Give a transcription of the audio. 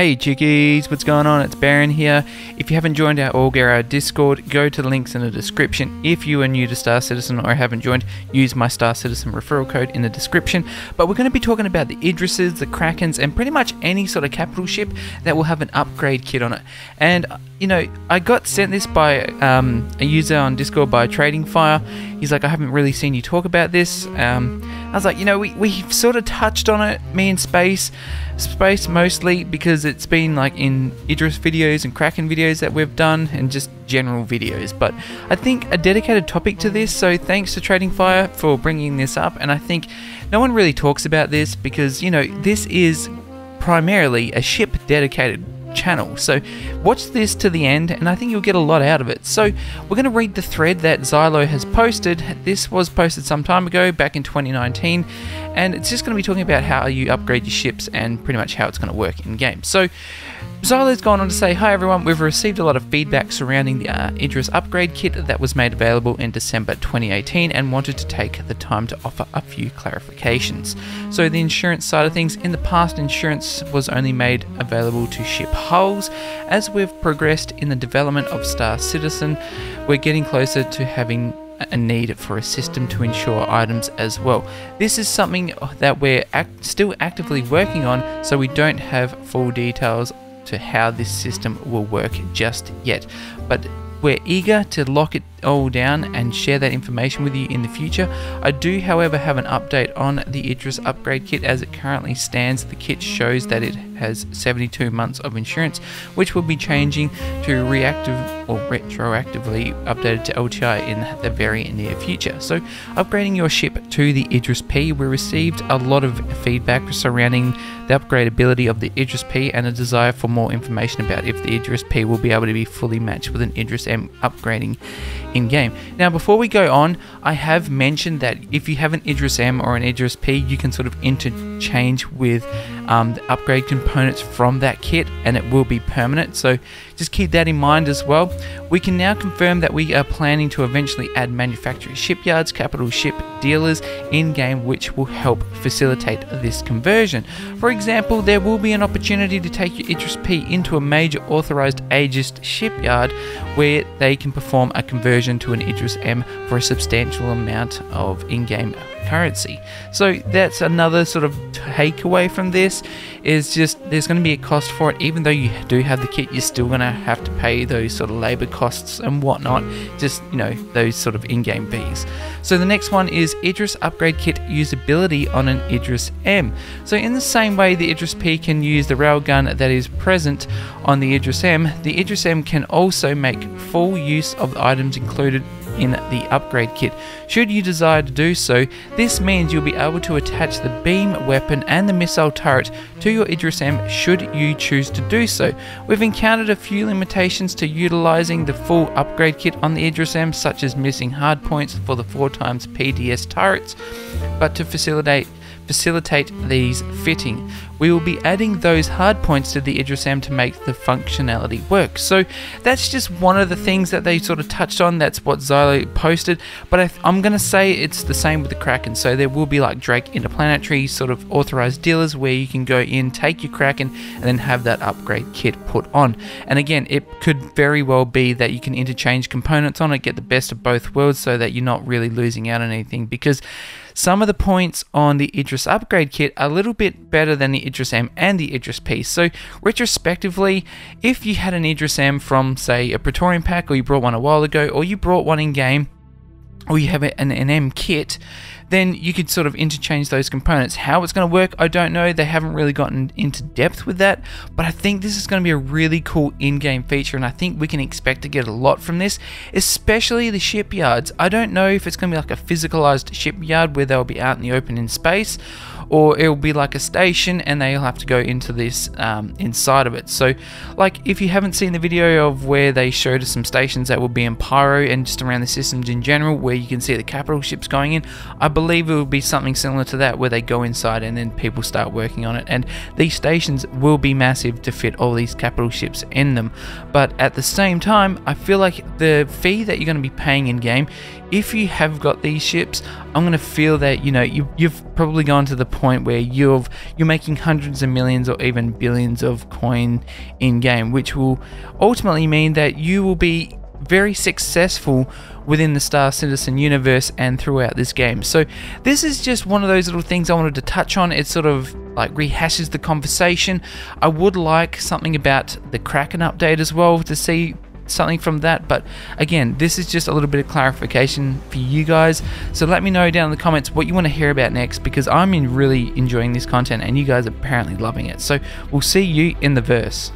Hey chickies, what's going on? It's Baron here. If you haven't joined our All Gear Discord, go to the links in the description. If you are new to Star Citizen or haven't joined, use my Star Citizen referral code in the description. But we're going to be talking about the Idrises, the Krakens, and pretty much any sort of capital ship that will have an upgrade kit on it. And you know, I got sent this by a user on Discord by Trading Fire. He's like, I haven't really seen you talk about this. I was like, you know, we've sort of touched on it, me and Space mostly, because it's been like in Idris videos and Kraken videos that we've done and just general videos, but I think a dedicated topic to this, so thanks to Trading Fire for bringing this up. And I think no one really talks about this because, you know, this is primarily a ship dedicated channel, so watch this to the end and I think you'll get a lot out of it. So we're going to read the thread that Xylo has posted. This was posted some time ago, back in 2019, and it's just going to be talking about how you upgrade your ships and pretty much how it's going to work in game. So Xylo's gone on to say, hi everyone, we've received a lot of feedback surrounding the Idris upgrade kit that was made available in December 2018 and wanted to take the time to offer a few clarifications. So the insurance side of things, in the past insurance was only made available to ship hulls. As we've progressed in the development of Star Citizen, we're getting closer to having a need for a system to insure items as well. This is something that we're still actively working on, so we don't have full details to how this system will work just yet, but we're eager to lock it all down and share that information with you in the future. I do, however, have an update on the Idris upgrade kit as it currently stands. The kit shows that it has 72 months of insurance, which will be changing to reactive or retroactively updated to LTI in the very near future. So upgrading your ship to the Idris P, we received a lot of feedback surrounding the upgradability of the Idris P and a desire for more information about if the Idris P will be able to be fully matched with an Idris M upgrading in game. Now before we go on, I have mentioned that if you have an Idris M or an Idris P, you can sort of interchange with the upgrade components from that kit and it will be permanent, so just keep that in mind as well. We can now confirm that we are planning to eventually add manufacturing shipyards, capital ship dealers in game, which will help facilitate this conversion. For example, there will be an opportunity to take your Idris P into a major authorized Aegis shipyard where they can perform a conversion to an Idris M for a substantial amount of in-game currency. So that's another sort of takeaway from this, is just there's going to be a cost for it. Even though you do have the kit, you're still going to have to pay those sort of labor costs and whatnot, just, you know, those sort of in-game fees. So the next one is Idris upgrade kit usability on an Idris M. So in the same way the Idris P can use the railgun that is present on the Idris M, the Idris M can also make full use of the items included in the upgrade kit. Should you desire to do so, this means you'll be able to attach the beam weapon and the missile turret to your Idris M should you choose to do so. We've encountered a few limitations to utilizing the full upgrade kit on the Idris M, such as missing hard points for the 4x PDS turrets, but to facilitate these fitting, we will be adding those hard points to the Idris M to make the functionality work. So that's just one of the things that they sort of touched on. That's what Xylo posted, but I'm going to say it's the same with the Kraken. So there will be like Drake Interplanetary sort of authorized dealers where you can go in, take your Kraken and then have that upgrade kit put on. And again, it could very well be that you can interchange components on it, get the best of both worlds so that you're not really losing out on anything, because some of the points on the Idris upgrade kit are a little bit better than the Idris M and the Idris P. So retrospectively, if you had an Idris M from say a Praetorian pack, or you brought one a while ago, or you brought one in game, or you have an M kit, then you could sort of interchange those components. How it's going to work, I don't know. They haven't really gotten into depth with that, but I think this is going to be a really cool in-game feature, and I think we can expect to get a lot from this, especially the shipyards. I don't know if it's going to be like a physicalized shipyard where they'll be out in the open in space, or it'll be like a station and they'll have to go into this inside of it. So like, if you haven't seen the video of where they showed us some stations that will be in Pyro and just around the systems in general, where you can see the capital ships going in, I believe it will be something similar to that, where they go inside and then people start working on it, and these stations will be massive to fit all these capital ships in them. But at the same time, I feel like the fee that you're going to be paying in game, if you have got these ships, I'm going to feel that, you know, you've probably gone to the point point where you're making hundreds of millions or even billions of coin in game, which will ultimately mean that you will be very successful within the Star Citizen universe and throughout this game. So this is just one of those little things I wanted to touch on. It sort of like rehashes the conversation. I would like something about the Kraken update as well to see something from that, but again, this is just a little bit of clarification for you guys. So let me know down in the comments what you want to hear about next, because I'm really enjoying this content and you guys are apparently loving it. So we'll see you in the verse.